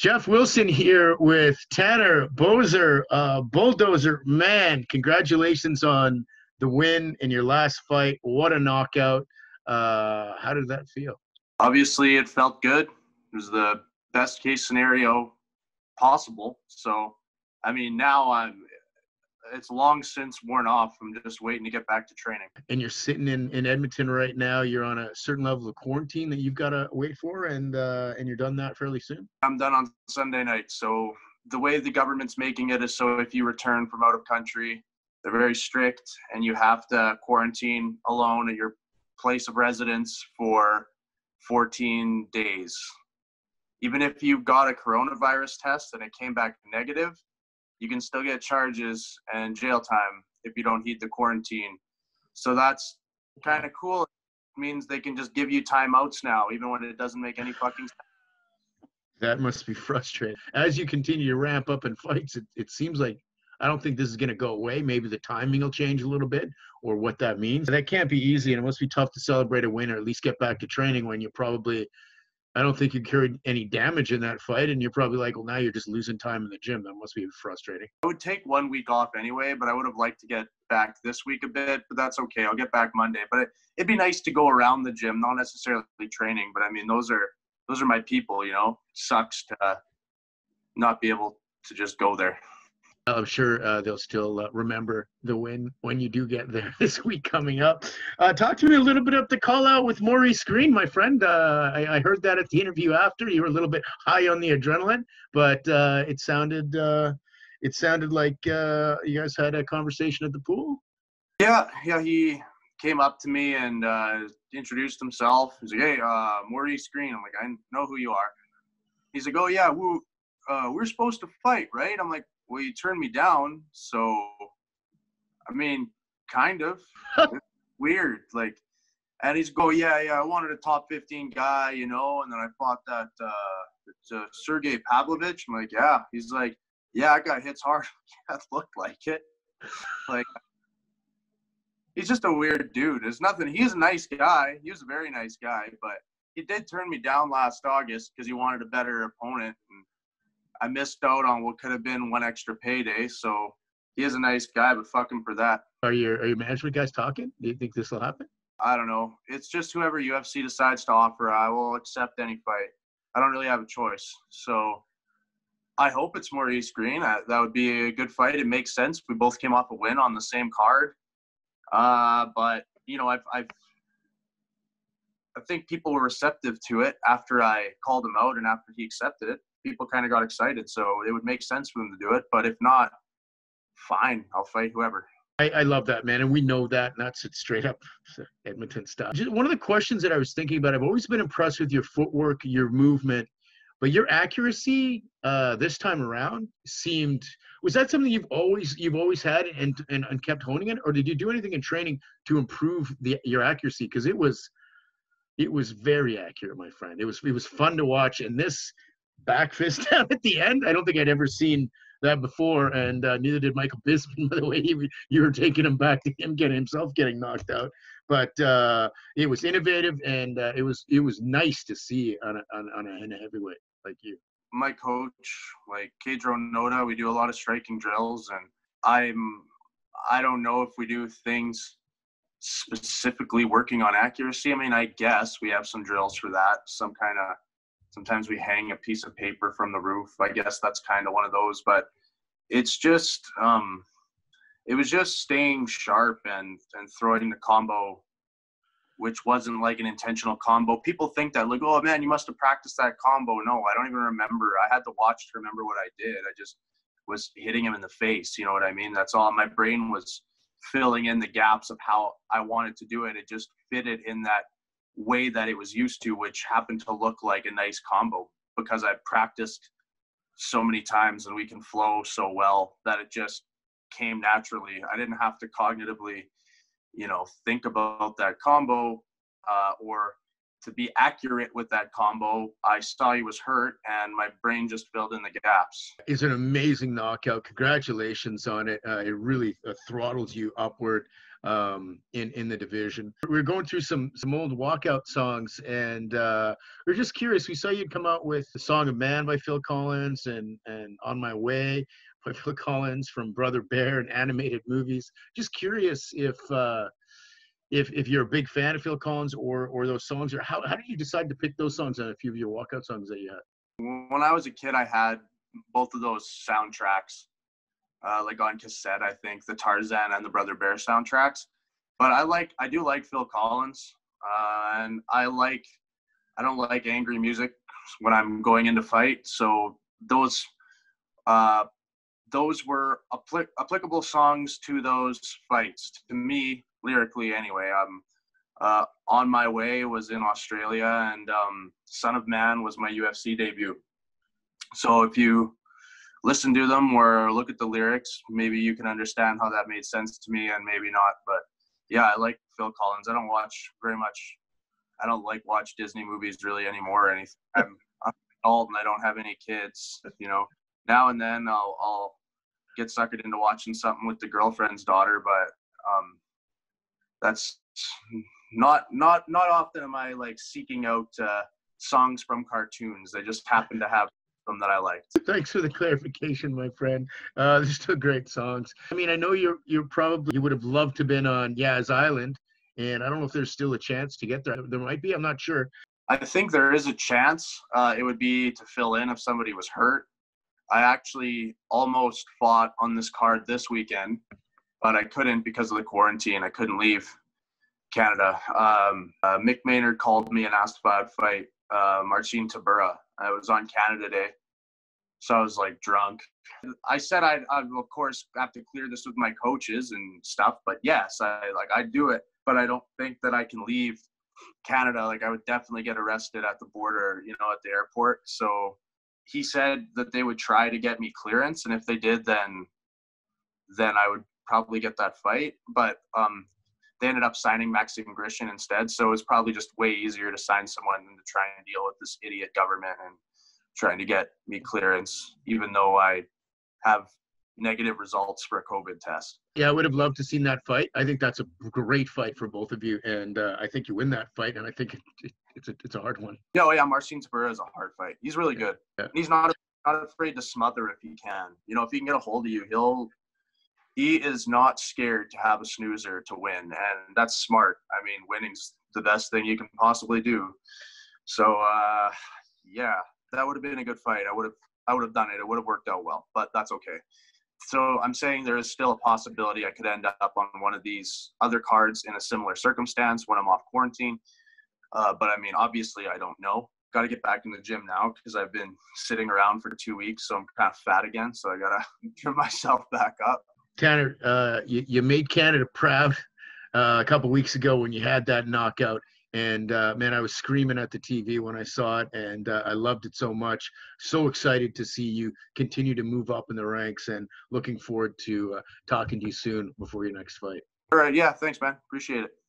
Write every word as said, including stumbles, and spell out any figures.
Jeff Wilson here with Tanner Boser, uh, Bulldozer Man. Congratulations on the win in your last fight. What a knockout. Uh, how did that feel? Obviously, it felt good. It was the best case scenario possible. So, I mean, now I'm it's long since worn off. I'm just waiting to get back to training. And you're sitting in, in Edmonton right now. You're on a certain level of quarantine that you've got to wait for, and uh, and you're done that fairly soon? I'm done on Sunday night. So the way the government's making it is so if you return from out of country, they're very strict, and you have to quarantine alone at your place of residence for fourteen days. Even if you got a coronavirus test and it came back negative, you can still get charges and jail time if you don't heed the quarantine. So that's kind of cool. It means they can just give you timeouts now, even when it doesn't make any fucking sense. That must be frustrating. As you continue to ramp up in fights, it, it seems like I don't think this is going to go away. Maybe the timing will change a little bit or what that means. That can't be easy, and it must be tough to celebrate a win or at least get back to training when you probably – I don't think you carried any damage in that fight, and you're probably like, well, now you're just losing time in the gym. That must be frustrating. I would take one week off anyway, but I would have liked to get back this week a bit, but that's okay. I'll get back Monday. But it, it'd be nice to go around the gym, not necessarily training, but, I mean, those are those are my people, you know. It sucks to uh, not be able to just go there. I'm sure uh, they'll still uh, remember the win when you do get there this week coming up. Uh, talk to me a little bit about the call-out with Maurice Greene, my friend. Uh, I, I heard that at the interview after. You were a little bit high on the adrenaline, but uh, it sounded uh, it sounded like uh, you guys had a conversation at the pool. Yeah, yeah. He came up to me and uh, introduced himself. He's like, hey, uh, Maurice Greene. I'm like, I know who you are. He's like, oh, yeah, we, uh, we're supposed to fight, right? I'm like, well, you turned me down, so, I mean, kind of. It's weird. Like, and he's go, yeah, yeah, I wanted a top fifteen guy, you know, and then I fought that uh, uh, Sergei Pavlovich. I'm like, yeah. He's like, yeah, I got hits hard. That looked like it. Like, he's just a weird dude. There's nothing. He's a nice guy. He was a very nice guy, but he did turn me down last August because he wanted a better opponent, and I missed out on what could have been one extra payday, so he is a nice guy, but fuck him for that. Are your, are your management guys talking? Do you think this will happen? I don't know. It's just whoever U F C decides to offer, I will accept any fight. I don't really have a choice. So I hope it's Maurice Greene. I, that would be a good fight. It makes sense. We both came off a win on the same card. Uh, but, you know, I've, I've, I think people were receptive to it after I called him out and after he accepted it. People kind of got excited, so it would make sense for them to do it. But if not, fine, I'll fight whoever. I, I love that, man, and we know that, and that's it straight up Edmonton stuff. Just one of the questions that I was thinking about, I've always been impressed with your footwork, your movement, but your accuracy uh, this time around seemed – was that something you've always you've always had and, and, and kept honing it, or did you do anything in training to improve the, your accuracy? Because it was, it was very accurate, my friend. It was, it was fun to watch, and this – back fist down at the end. I don't think I'd ever seen that before, and uh, neither did Michael Bisping, by the way. He, you were taking him back to him getting himself getting knocked out, but uh, it was innovative, and uh, it was it was nice to see on a, on, on a, in a heavyweight like you. My coach, like Cedro Noda, we do a lot of striking drills, and I'm I don't know if we do things specifically working on accuracy. I mean, I guess we have some drills for that, some kind of. Sometimes we hang a piece of paper from the roof. I guess that's kind of one of those, but it's just, um, it was just staying sharp and, and throwing the combo, which wasn't like an intentional combo. People think that like, oh man, you must've practiced that combo. No, I don't even remember. I had to watch to remember what I did. I just was hitting him in the face. You know what I mean? That's all. My brain was filling in the gaps of how I wanted to do it. It just fitted in that way that it was used to, which happened to look like a nice combo because I practiced so many times and we can flow so well that it just came naturally. I didn't have to cognitively, you know, think about that combo uh, or to be accurate with that combo, I saw he was hurt, and my brain just filled in the gaps. It's an amazing knockout. Congratulations on it. Uh, it really uh, throttles you upward um, in, in the division. We were going through some, some old walkout songs, and uh, we were just curious. We saw you come out with the Son of Man by Phil Collins and, and On My Way by Phil Collins from Brother Bear and animated movies. Just curious if... Uh, If if you're a big fan of Phil Collins or or those songs, or how how did you decide to pick those songs and a few of your walkout songs that you had? When I was a kid, I had both of those soundtracks, uh, like on cassette. I think the Tarzan and the Brother Bear soundtracks. But I like I do like Phil Collins, uh, and I like I don't like angry music when I'm going into fight. So those uh, those were apl- applicable songs to those fights to me. Lyrically, anyway, um, uh, On My Way was in Australia, and um, Son of Man was my U F C debut. So if you listen to them or look at the lyrics, maybe you can understand how that made sense to me, and maybe not. But yeah, I like Phil Collins. I don't watch very much. I don't like watch Disney movies really anymore or anything. I'm, I'm an adult and I don't have any kids. You know, now and then I'll, I'll get suckered into watching something with the girlfriend's daughter, but um. That's not not not often am I like seeking out uh, songs from cartoons. I just happen to have them that I liked. Thanks for the clarification, my friend. Uh, they're still great songs. I mean, I know you're you're probably you would have loved to have been on Yas Island, and I don't know if there's still a chance to get there. There might be. I'm not sure. I think there is a chance. Uh, it would be to fill in if somebody was hurt. I actually almost fought on this card this weekend. But I couldn't because of the quarantine. I couldn't leave Canada. Um, uh, Mick Maynard called me and asked if I'd fight uh, Marcin Tybura. I was on Canada Day, so I was like drunk. I said I'd, I'd of course have to clear this with my coaches and stuff. But yes, I like I'd do it. But I don't think that I can leave Canada. Like I would definitely get arrested at the border, you know, at the airport. So he said that they would try to get me clearance, and if they did, then then I would probably get that fight, but um, they ended up signing Maxim Grishin instead, so it's probably just way easier to sign someone than to try and deal with this idiot government and trying to get me clearance, even though I have negative results for a COVID test. Yeah, I would have loved to seen that fight. I think that's a great fight for both of you, and uh, I think you win that fight, and I think it, it, it's, a, it's a hard one. Yeah, oh yeah, Marcin Tybura is a hard fight. He's really good. Yeah. He's not, not afraid to smother if he can. You know, if he can get a hold of you, he'll... He is not scared to have a snoozer to win, and that's smart. I mean, winning's the best thing you can possibly do. So, uh, yeah, that would have been a good fight. I would have, I would have done it. It would have worked out well, but that's okay. So I'm saying there is still a possibility I could end up on one of these other cards in a similar circumstance when I'm off quarantine. Uh, but I mean, obviously, I don't know. Got to get back in the gym now because I've been sitting around for two weeks, so I'm kind of fat again. So I gotta trim myself back up. Tanner, uh, you, you made Canada proud uh, a couple weeks ago when you had that knockout. And, uh, man, I was screaming at the T V when I saw it, and uh, I loved it so much. So excited to see you continue to move up in the ranks, and looking forward to uh, talking to you soon before your next fight. All right. Yeah, thanks, man. Appreciate it.